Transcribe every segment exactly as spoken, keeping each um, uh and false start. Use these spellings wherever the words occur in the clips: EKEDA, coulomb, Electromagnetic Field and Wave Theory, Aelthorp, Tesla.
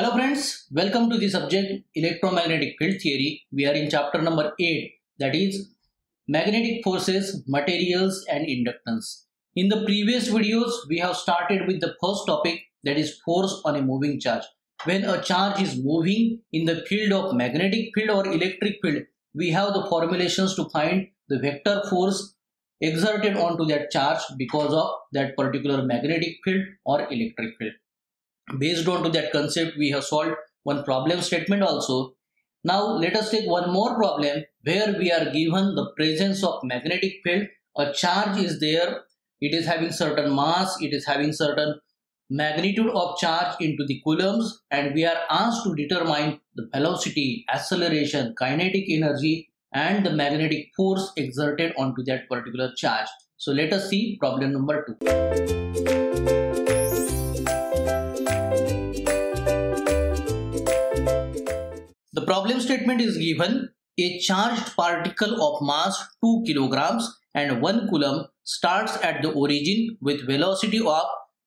Hello friends, welcome to the subject Electromagnetic Field Theory. We are in chapter number eight, that is Magnetic Forces, Materials and Inductance. In the previous videos, we have started with the first topic, that is force on a moving charge. When a charge is moving in the field of magnetic field or electric field, we have the formulations to find the vector force exerted onto that charge because of that particular magnetic field or electric field. Based on to that concept, we have solved one problem statement also. Now let us take one more problem where we are given the presence of magnetic field. A charge is there, it is having certain mass, it is having certain magnitude of charge into the coulombs, and we are asked to determine the velocity, acceleration, kinetic energy and the magnetic force exerted onto that particular charge. So let us see problem number two. The problem statement is given, a charged particle of mass two kilograms and one coulomb starts at the origin with velocity of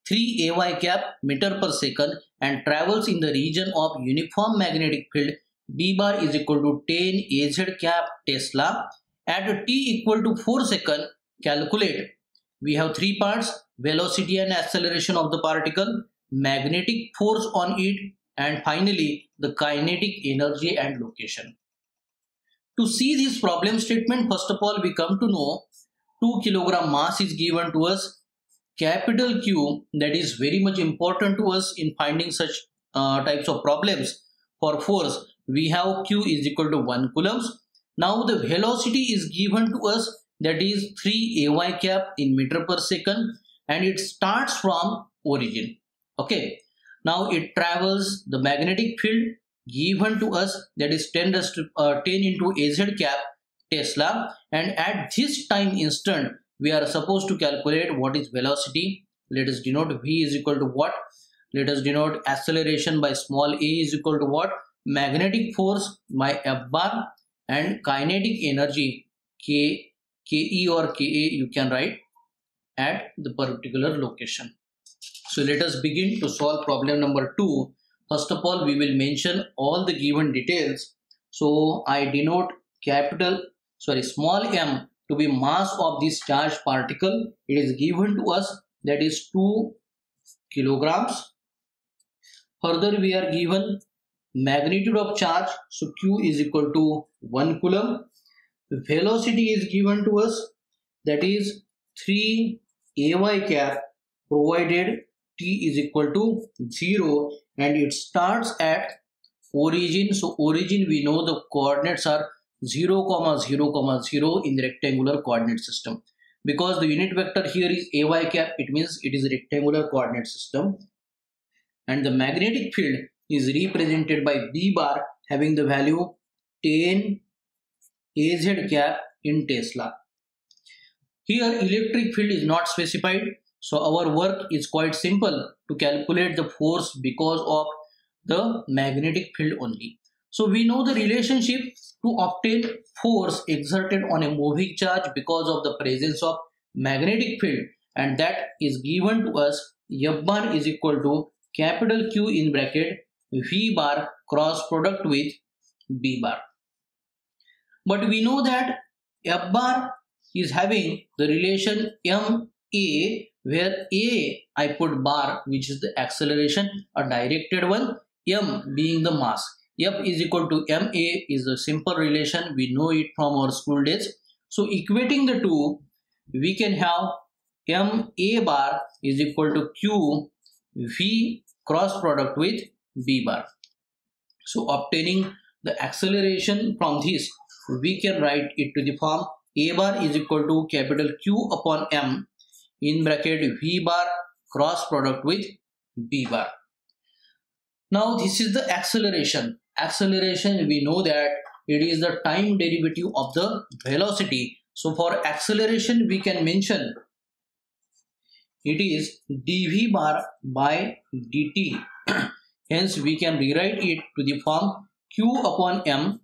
three A Y cap meter per second and travels in the region of uniform magnetic field d bar is equal to ten A Z cap Tesla at t equal to four second. Calculate. We have three parts: velocity and acceleration of the particle, magnetic force on it, and finally the kinetic energy and location. To see this problem statement, first of all we come to know two kilogram mass is given to us, capital Q, that is very much important to us in finding such uh, types of problems. For force we have Q is equal to one coulombs. Now the velocity is given to us, that is three A Y cap in meter per second, and it starts from origin. Okay. Now it travels the magnetic field given to us, that is ten into A Z cap Tesla, and at this time instant we are supposed to calculate what is velocity. Let us denote V is equal to what, let us denote acceleration by small a is equal to what, magnetic force by F bar, and kinetic energy K, Ke or Ka you can write at the particular location. So let us begin to solve problem number two. First of all, we will mention all the given details. So I denote capital, sorry, small m to be mass of this charged particle. It is given to us, that is two kilograms. Further, we are given magnitude of charge. So Q is equal to one coulomb. The velocity is given to us, that is three A Y cap. Provided t is equal to zero, and it starts at origin. So origin, we know the coordinates are zero comma zero comma zero in the rectangular coordinate system. Because the unit vector here is A Y cap, it means it is a rectangular coordinate system. And the magnetic field is represented by B bar having the value ten A Z cap in Tesla. Here electric field is not specified. So our work is quite simple, to calculate the force because of the magnetic field only. So we know the relationship to obtain force exerted on a moving charge because of the presence of magnetic field, and that is given to us. F bar is equal to capital Q in bracket V bar cross product with B bar. But we know that F bar is having the relation M A, where A I put bar, which is the acceleration, a directed one, M being the mass. F is equal to M A is a simple relation, we know it from our school days. So equating the two, we can have M A bar is equal to Q V cross product with B bar. So obtaining the acceleration from this, we can write it to the form A bar is equal to capital Q upon M in bracket V bar cross product with B bar. Now this is the acceleration. Acceleration, we know that it is the time derivative of the velocity. So for acceleration we can mention it is dV bar by dt. Hence we can rewrite it to the form Q upon M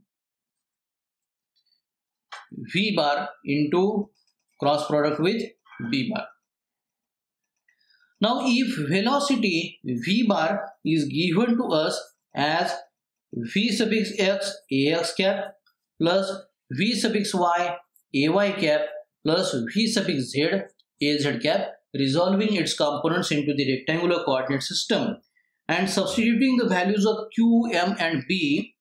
V bar into cross product with B bar. Now if velocity V bar is given to us, as v suffix x ax cap plus v suffix y ay cap plus v suffix z az cap, resolving its components into the rectangular coordinate system, and substituting the values of q, m and b,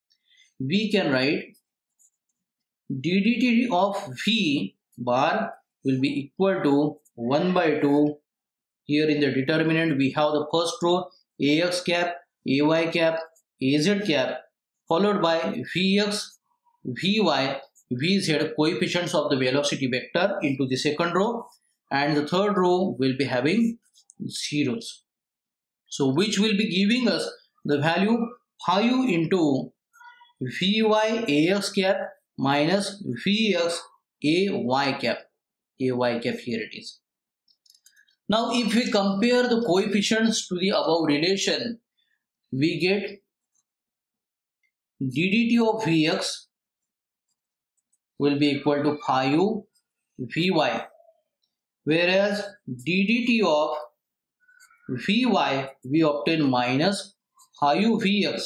we can write d d t of v bar will be equal to one by two. Here in the determinant we have the first row ax cap, ay cap, az cap, followed by vx, vy, vz, coefficients of the velocity vector into the second row, and the third row will be having zeros. So which will be giving us the value five into vy ax cap minus vx ay cap, ay cap here it is. Now if we compare the coefficients to the above relation, we get d d t of vx will be equal to five vy, whereas d d t of vy we obtain minus five vx,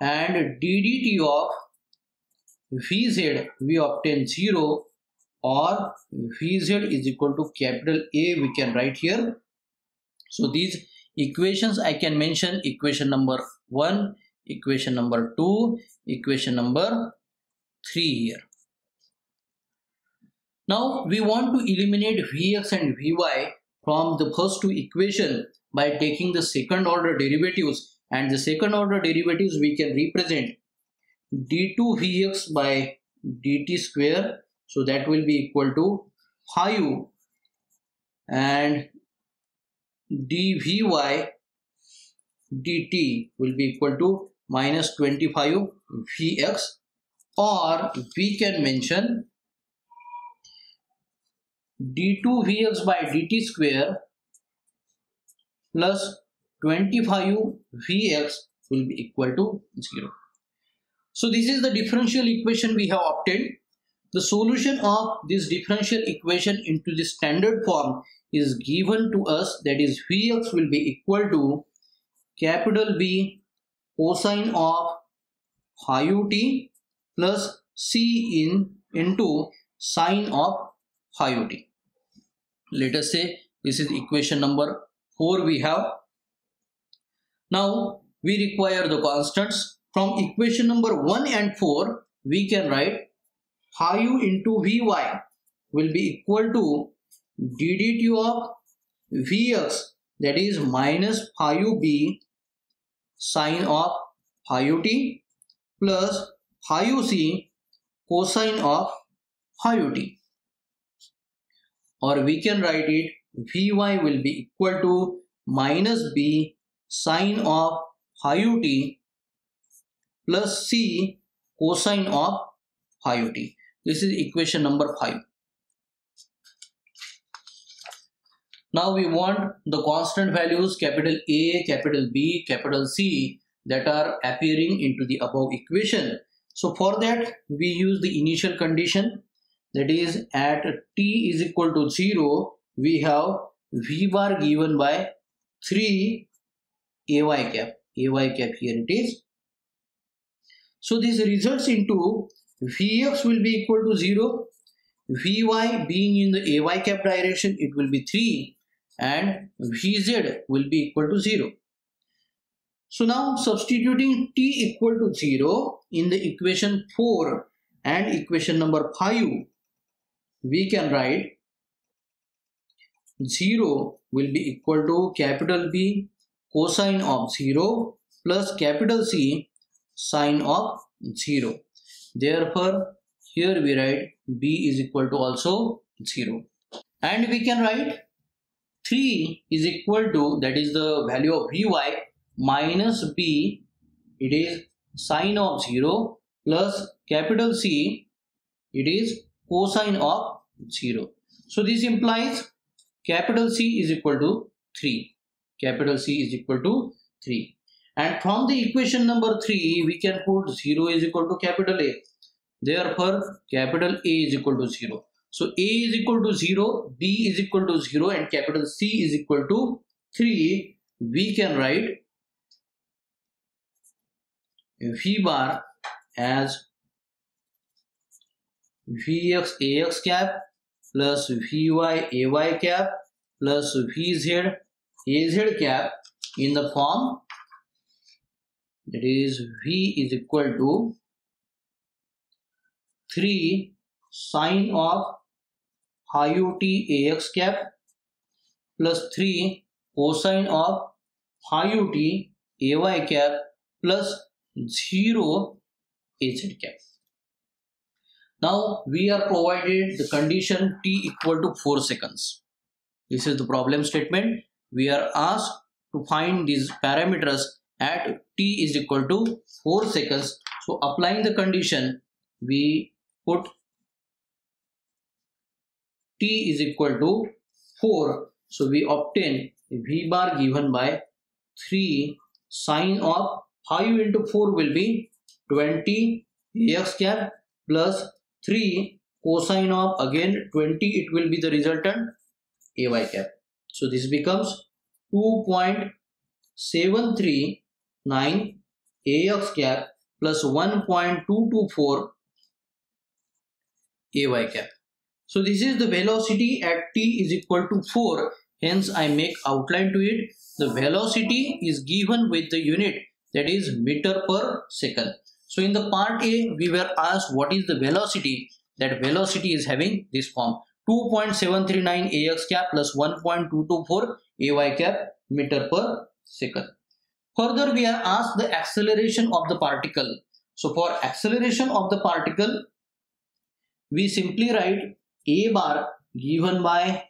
and d d t of vz we obtain zero, or vz is equal to capital A we can write here. So these equations I can mention: equation number one, equation number two, equation number three here. Now we want to eliminate vx and vy from the first two equations by taking the second order derivatives, and the second order derivatives we can represent d two v x by dt square, so that will be equal to five, and dvy dt will be equal to minus twenty-five vx, or we can mention d two v x by dt square plus twenty-five vx will be equal to zero. So this is the differential equation we have obtained. The solution of this differential equation into the standard form is given to us, that is vx will be equal to capital B cosine of phi u t plus c in into sine of phi u t. Let us say this is equation number four we have. Now we require the constants. From equation number one and four we can write phi u into vy will be equal to d d t of vx, that is minus phi u b sine of phi u t plus phi u c cosine of phi u t, or we can write it vy will be equal to minus b sine of phi u t plus c cosine of phi u t. This is equation number five. Now we want the constant values capital A, capital B, capital C that are appearing into the above equation. So for that we use the initial condition, that is at t is equal to zero we have v bar given by three ay cap, ay cap here it is. So this results into vx will be equal to zero, vy being in the ay cap direction it will be three, and vz will be equal to zero. So now substituting t equal to zero in the equation four and equation number five, we can write zero will be equal to capital B cosine of zero plus capital C sine of zero. Therefore here we write b is equal to also zero, and we can write three is equal to, that is the value of vy, minus b it is sine of zero plus capital C it is cosine of zero. So this implies capital C is equal to three, capital C is equal to three. And from the equation number three, we can put zero is equal to capital A. Therefore, capital A is equal to zero. So A is equal to zero, B is equal to zero, and capital C is equal to three. We can write V bar as Vx Ax cap plus Vy Ay cap plus Vz Az cap in the form that is V is equal to three sine of iut Ax cap plus three cosine of iut Ay cap plus zero Az cap. Now we are provided the condition t equal to four seconds. This is the problem statement. We are asked to find these parameters at t is equal to four seconds. So applying the condition, we put t is equal to four. So we obtain V bar given by three sine of five into four will be twenty Ax cap plus three cosine of again twenty, it will be the resultant Ay cap. So this becomes two point seven three nine Ax cap plus one point two two four Ay cap. So this is the velocity at t is equal to four. Hence I make outline to it. The velocity is given with the unit that is meter per second. So in the part A, we were asked what is the velocity. That velocity is having this form: two point seven three nine Ax cap plus one point two two four Ay cap meter per second. Further, we are asked the acceleration of the particle. So for acceleration of the particle, we simply write A bar given by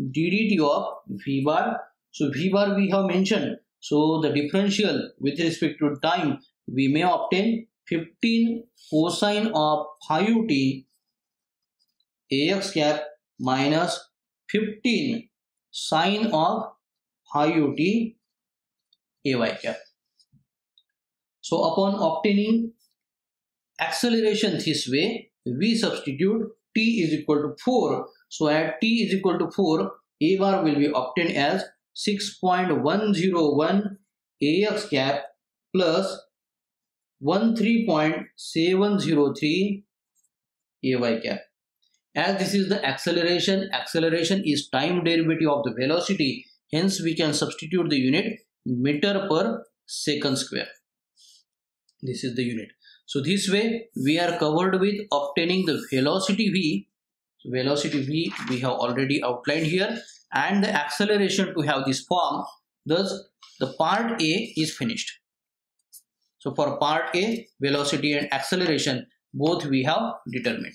ddt of V bar. So V bar we have mentioned. So the differential with respect to time, we may obtain fifteen cosine of iut Ax cap minus fifteen sine of iut Ay cap. So upon obtaining acceleration this way, we substitute t is equal to four. So at t is equal to four, A bar will be obtained as six point one zero one Ax cap plus thirteen point seven zero three Ay cap. As this is the acceleration, acceleration is time derivative of the velocity. Hence we can substitute the unit meter per second square. This is the unit. So this way we are covered with obtaining the velocity V. So velocity V we have already outlined here, and the acceleration to have this form. Thus the part A is finished. So for part A, velocity and acceleration both we have determined.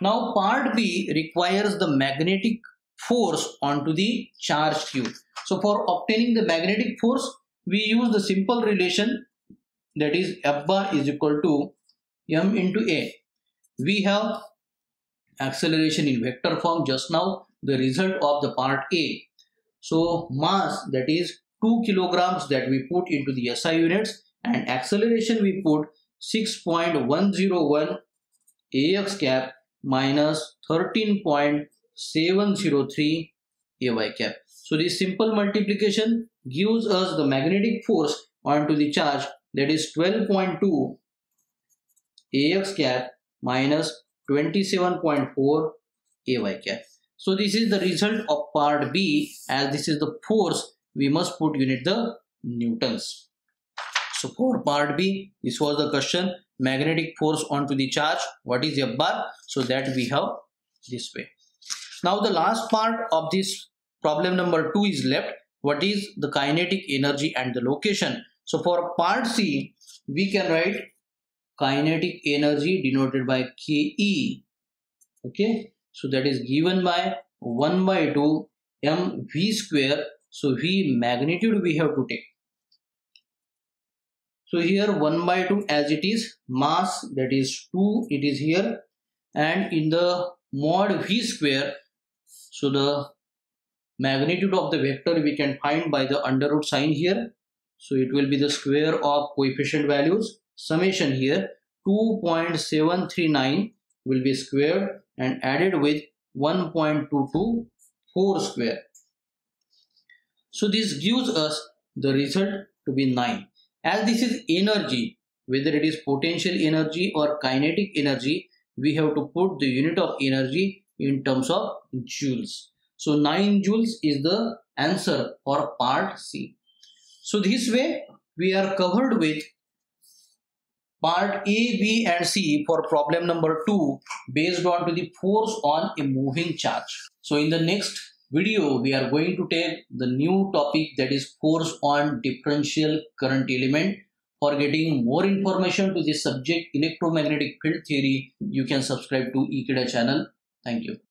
Now part B requires the magnetic force onto the charge Q. So for obtaining the magnetic force, we use the simple relation that is F bar is equal to M into A. We have acceleration in vector form just now, the result of the part A. So mass, that is two kilograms, that we put into the S I units, and acceleration we put six point one zero one Ax cap minus thirteen point seven zero three Ay cap. So this simple multiplication gives us the magnetic force onto the charge, that is twelve point two Ax cap minus twenty-seven point four Ay cap. So this is the result of part B. As this is the force, we must put unit the newtons. So for part B, this was the question: magnetic force onto the charge, what is F bar? So that we have this way. Now the last part of this problem number two is left. What is the kinetic energy and the location? So for part C, we can write kinetic energy denoted by K E. Okay, so that is given by one by two mv square. So V magnitude we have to take. So here one by two as it is, mass that is two, it is here, and in the mod V square, so the magnitude of the vector we can find by the under root sign here. So it will be the square of coefficient values. Summation here two point seven three nine will be squared and added with one point two two four square. So this gives us the result to be nine. As this is energy, whether it is potential energy or kinetic energy, we have to put the unit of energy in terms of joules. So nine joules is the answer for part C. So this way we are covered with part A, B and C for problem number two based on to the force on a moving charge. So in the next video we are going to take the new topic, that is force on differential current element. For getting more information to this subject, electromagnetic field theory, you can subscribe to EKEDA channel. Thank you.